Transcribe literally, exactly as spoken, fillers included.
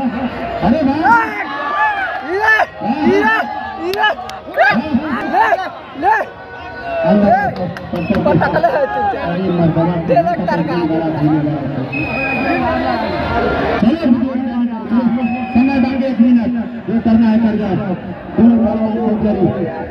अरे वाह,